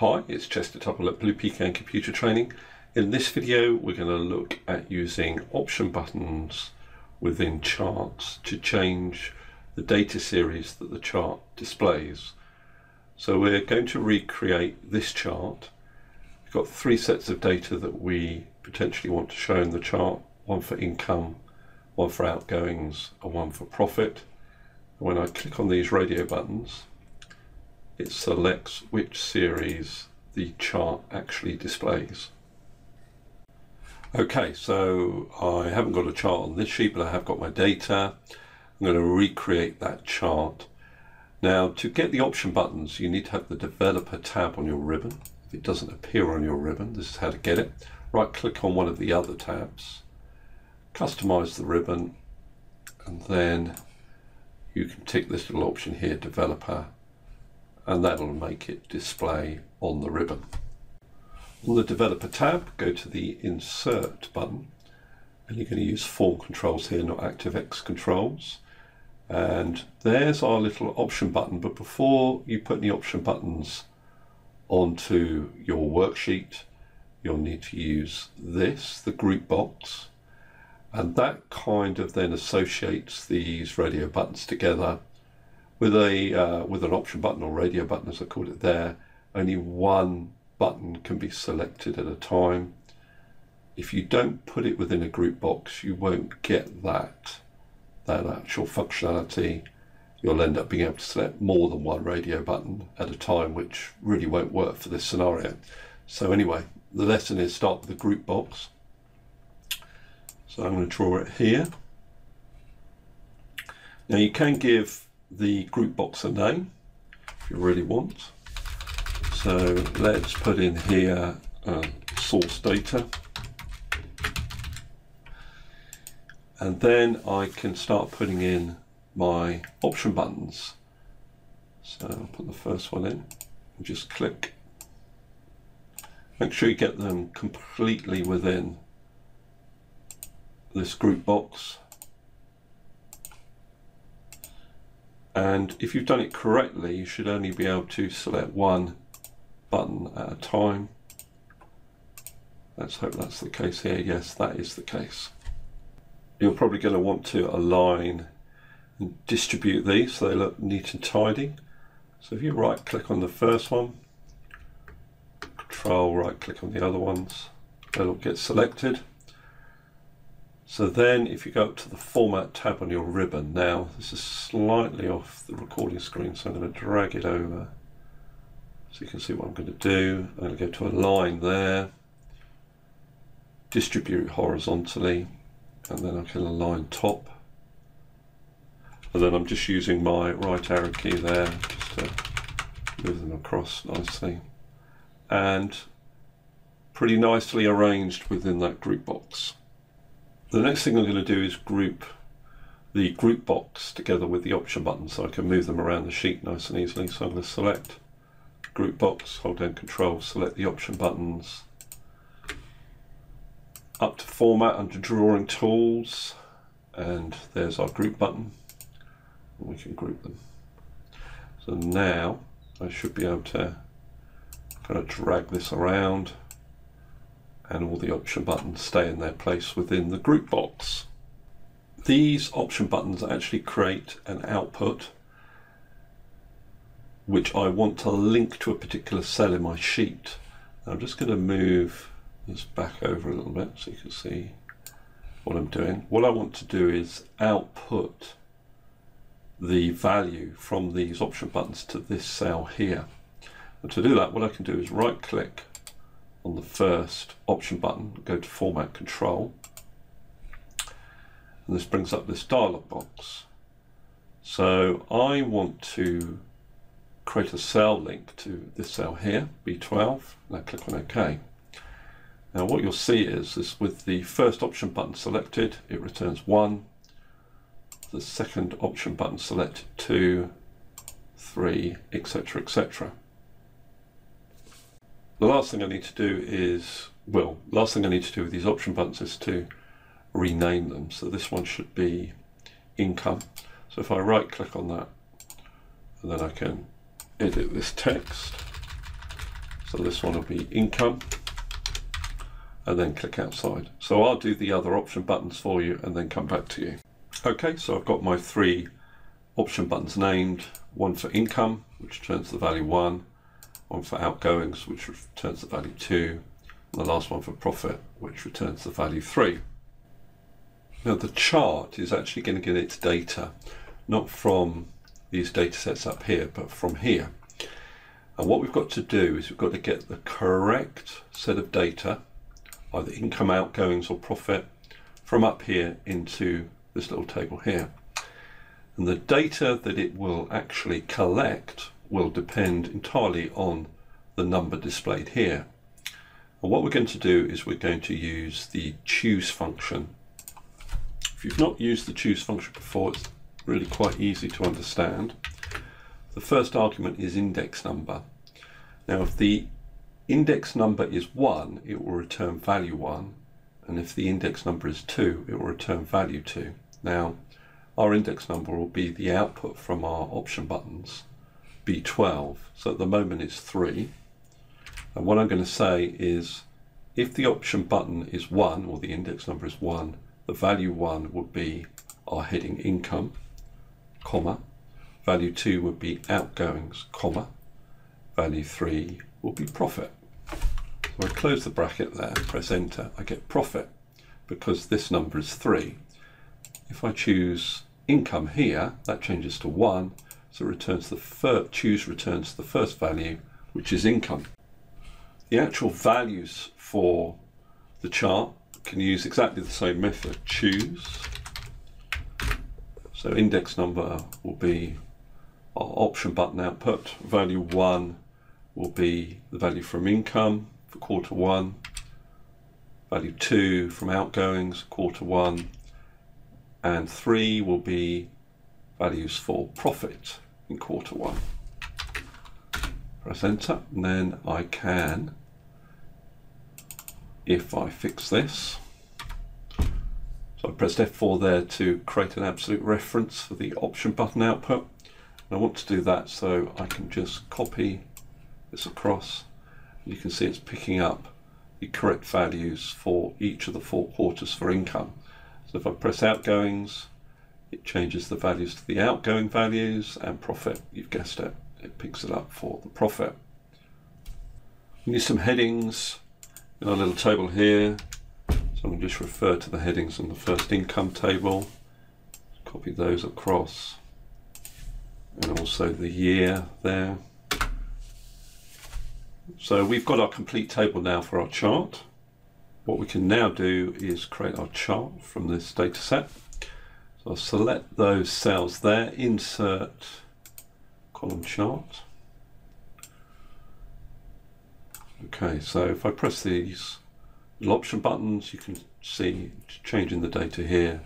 Hi, it's Chester Tugwell at Blue Pecan Computer Training. In this video we're going to look at using option buttons within charts to change the data series that the chart displays. So we're going to recreate this chart. We've got three sets of data that we potentially want to show in the chart, one for income, one for outgoings and one for profit. And when I click on these radio buttons, it selects which series the chart actually displays. Okay, so I haven't got a chart on this sheet, but I have got my data. I'm going to recreate that chart. Now, to get the option buttons, you need to have the developer tab on your ribbon. If it doesn't appear on your ribbon, this is how to get it. Right click on one of the other tabs, customize the ribbon, and then you can tick this little option here, developer, and that'll make it display on the ribbon. On the developer tab, go to the insert button, and you're going to use form controls here, not ActiveX controls. And there's our little option button, but before you put any option buttons onto your worksheet, you'll need to use this, the group box, and that kind of then associates these radio buttons together. With an option button or radio button, as I called it there, only one button can be selected at a time. If you don't put it within a group box, you won't get that actual functionality. You'll end up being able to select more than one radio button at a time, which really won't work for this scenario. So anyway, the lesson is start with the group box. So I'm going to draw it here. Now you can give the group box a name if you really want. So let's put in here source data, and then I can start putting in my option buttons. So I'll put the first one in and just click. Make sure you get them completely within this group box. And if you've done it correctly, you should only be able to select one button at a time. Let's hope that's the case here. Yes, that is the case. You're probably going to want to align and distribute these so they look neat and tidy. So if you right click on the first one, control right click on the other ones, they'll get selected. So then if you go up to the format tab on your ribbon, now this is slightly off the recording screen, so I'm going to drag it over so you can see what I'm going to do. I'm going to go to align there, distribute horizontally, and then I can align top. And then I'm just using my right arrow key there just to move them across nicely. And pretty nicely arranged within that group box. The next thing I'm going to do is group the group box together with the option button so I can move them around the sheet nice and easily. So I'm going to select group box, hold down control, select the option buttons. Up to format under drawing tools, and there's our group button, and we can group them. So now I should be able to kind of drag this around, and all the option buttons stay in their place within the group box. These option buttons actually create an output which I want to link to a particular cell in my sheet. I'm just going to move this back over a little bit so you can see what I'm doing. What I want to do is output the value from these option buttons to this cell here. And to do that, what I can do is right click on the first option button, go to format control, and this brings up this dialog box. So I want to create a cell link to this cell here, B12, and I click on OK. Now what you'll see is with the first option button selected, it returns 1, the second option button selected 2, 3, etc, etc. The last thing I need to do is, well, last thing I need to do with these option buttons is to rename them. So this one should be income. So if I right click on that, and then I can edit this text, So this one will be income, and then click outside. So I'll do the other option buttons for you and then come back to you. Okay, so I've got my three option buttons named, one for income, which returns the value 1, one for outgoings, which returns the value 2, and the last one for profit, which returns the value 3. Now the chart is actually going to get its data, not from these data sets up here, but from here. And what we've got to do is we've got to get the correct set of data, either income, outgoings or profit, from up here into this little table here. And the data that it will actually collect will depend entirely on the number displayed here. And what we're going to do is we're going to use the choose function. If you've not used the choose function before, it's really quite easy to understand. The first argument is index number. Now if the index number is 1, it will return value 1, and if the index number is 2, it will return value 2. Now our index number will be the output from our option buttons, B12, so at the moment it's 3. And what I'm going to say is, if the option button is 1, or the index number is 1, the value 1 would be our heading income, comma, value 2 would be outgoings, comma, value 3 will be profit. So I close the bracket there, press enter, I get profit because this number is 3. If I choose income here, that changes to 1, so returns the first, choose returns the first value, which is income. The actual values for the chart can use exactly the same method, choose. So index number will be our option button output, value 1 will be the value from income for quarter 1, value 2 from outgoings quarter 1, and 3 will be values for profit in quarter 1. Press enter, and then I can, if I fix this, so I pressed F4 there to create an absolute reference for the option button output, and I want to do that so I can just copy this across, and you can see it's picking up the correct values for each of the 4 quarters for income. So if I press outgoings, it changes the values to the outgoing values, and profit, you've guessed it, it picks it up for the profit. We need some headings in our little table here, so I'm going to just refer to the headings in the first income table, copy those across, and also the year there. So we've got our complete table now for our chart. What we can now do is create our chart from this data set. So I'll select those cells there, insert column chart. Okay, so if I press these little option buttons, you can see it's changing the data here.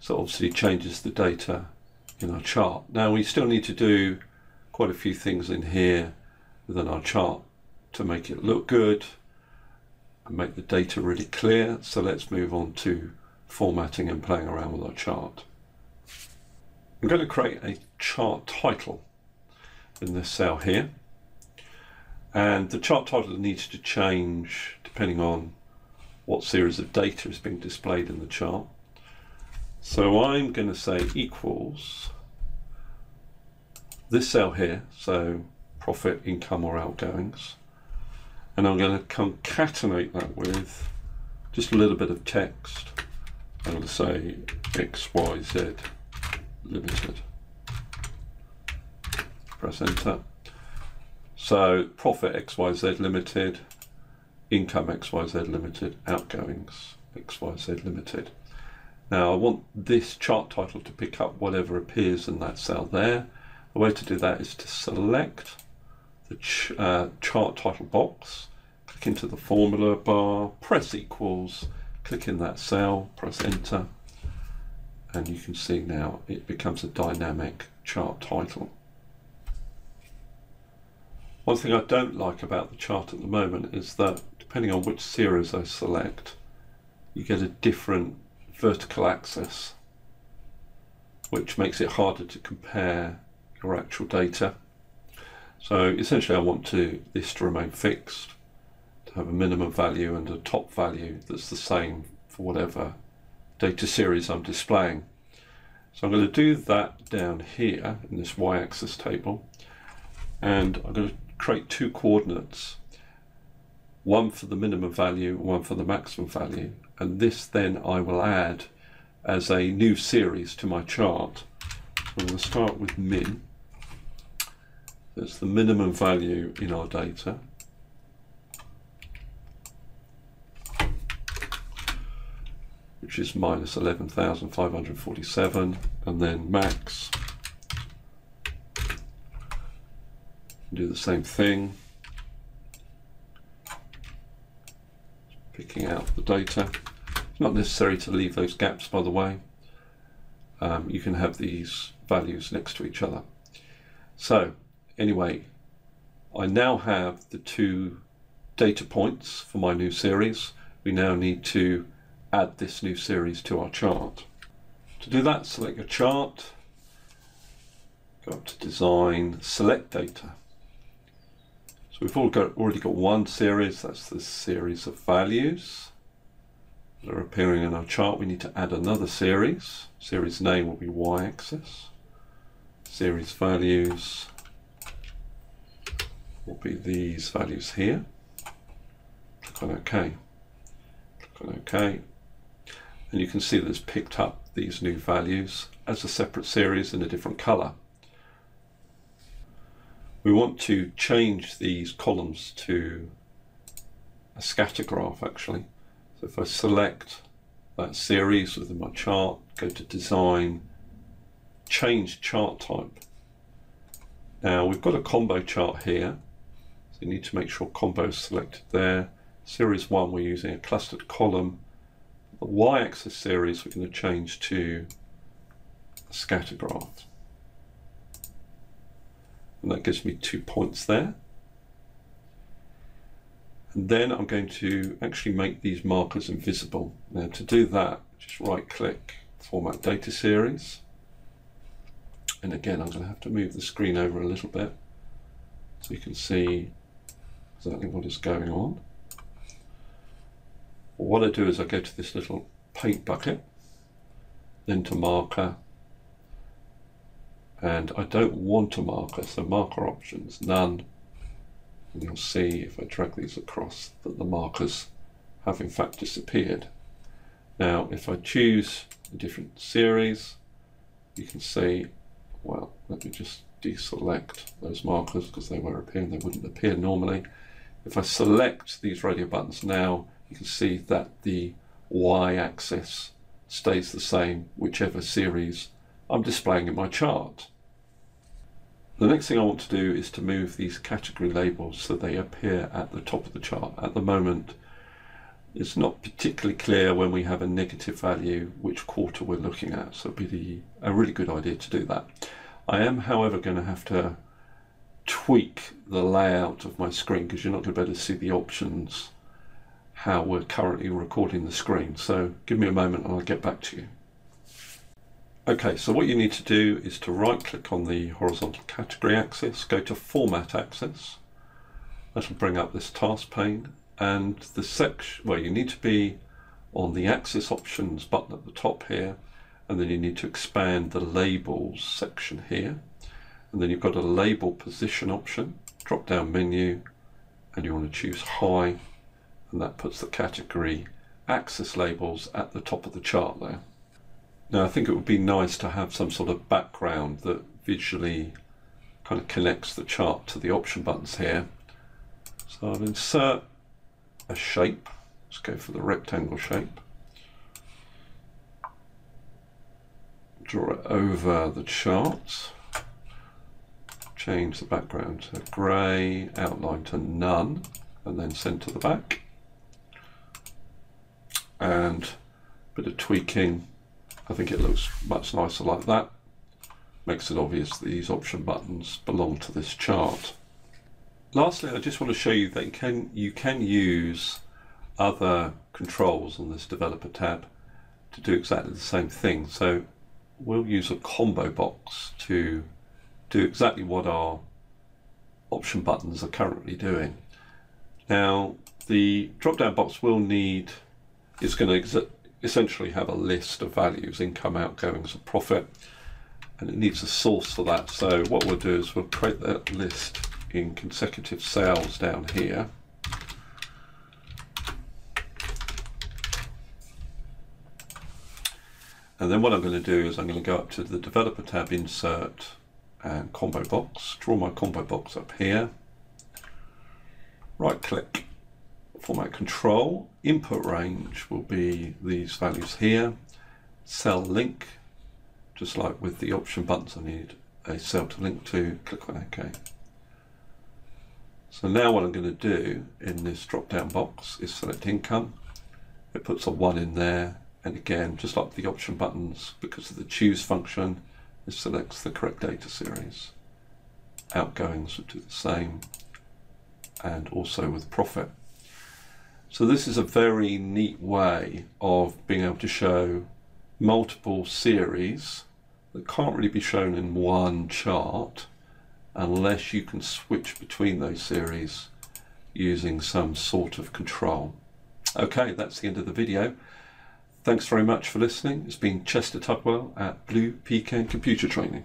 So obviously it changes the data in our chart. Now we still need to do quite a few things in here within our chart to make it look good and make the data really clear. So let's move on to formatting and playing around with our chart. I'm going to create a chart title in this cell here, and the chart title needs to change depending on what series of data is being displayed in the chart. So I'm going to say equals this cell here, so profit, income or outgoings, and I'm going to concatenate that with just a little bit of text. I'm going to say XYZ Limited. Press enter. So profit XYZ Limited, income XYZ Limited, outgoings XYZ Limited. Now I want this chart title to pick up whatever appears in that cell there. The way to do that is to select the chart title box, click into the formula bar, press equals, click in that cell, press enter, and you can see now it becomes a dynamic chart title. One thing I don't like about the chart at the moment is that depending on which series I select, you get a different vertical axis, which makes it harder to compare your actual data. So essentially I want this to remain fixed, to have a minimum value and a top value that's the same for whatever data series I'm displaying. So I'm going to do that down here in this y-axis table, and I'm going to create two coordinates, one for the minimum value, one for the maximum value, and this then I will add as a new series to my chart. I'm going to start with min. That's the minimum value in our data. Which is minus 11,547, and then max. Do the same thing, picking out the data. It's not necessary to leave those gaps, by the way. You can have these values next to each other. So anyway, I now have the two data points for my new series. We now need to add this new series to our chart. To do that, select your chart, go up to design, select data. So we've already got one series, that's the series of values that are appearing in our chart. We need to add another series. Series name will be y-axis. Series values will be these values here. Click on OK. Click on OK. And you can see that it's picked up these new values as a separate series in a different color. We want to change these columns to a scatter graph, actually. So if I select that series within my chart, go to design, change chart type. Now we've got a combo chart here, so you need to make sure combo is selected there. Series 1 we're using a clustered column. The y-axis series we're going to change to a scatter graph, and that gives me 2 points there. And then I'm going to actually make these markers invisible. Now to do that, just right click, format data series, and again I'm going to have to move the screen over a little bit so you can see exactly what is going on. What I do is I go to this little paint bucket, then to marker, and I don't want a marker, so marker options, none. And you'll see if I drag these across that the markers have in fact disappeared. Now if I choose a different series, you can see, well, let me just deselect those markers because they were appearing, they wouldn't appear normally. If I select these radio buttons now, you can see that the y-axis stays the same whichever series I'm displaying in my chart. The next thing I want to do is to move these category labels so they appear at the top of the chart. At the moment it's not particularly clear when we have a negative value which quarter we're looking at, so it would be a really good idea to do that. I am however going to have to tweak the layout of my screen because you're not going to be able to see the options how we're currently recording the screen. So give me a moment and I'll get back to you. Okay, so what you need to do is to right click on the horizontal category axis, go to format axis. That will bring up this task pane, and the section where you need to be on the axis options button at the top here, and then you need to expand the labels section here, and then you've got a label position option, drop down menu, and you want to choose high. And that puts the category axis labels at the top of the chart there. Now I think it would be nice to have some sort of background that visually kind of connects the chart to the option buttons here. So I'll insert a shape. Let's go for the rectangle shape. Draw it over the chart. Change the background to grey, outline to none, and then send to the back. And a bit of tweaking, I think it looks much nicer like that. Makes it obvious that these option buttons belong to this chart. Lastly, I just want to show you that you can use other controls on this developer tab to do exactly the same thing. So we'll use a combo box to do exactly what our option buttons are currently doing. Now, the drop-down box will need, it's going to essentially have a list of values, income, outgoings, and profit, and it needs a source for that. So what we'll do is we'll create that list in consecutive cells down here. And then what I'm going to do is I'm going to go up to the Developer tab, Insert, and Combo Box, draw my combo box up here, right-click, Format Control, Input Range will be these values here, Cell Link, just like with the option buttons I need a cell to link to, click on OK. So now what I'm going to do in this drop-down box is select Income, it puts a 1 in there, and again, just like the option buttons, because of the Choose function, it selects the correct data series. Outgoings would do the same, and also with profit. So this is a very neat way of being able to show multiple series that can't really be shown in one chart unless you can switch between those series using some sort of control. Okay, that's the end of the video. Thanks very much for listening. It's been Chester Tugwell at Blue Pecan Computer Training.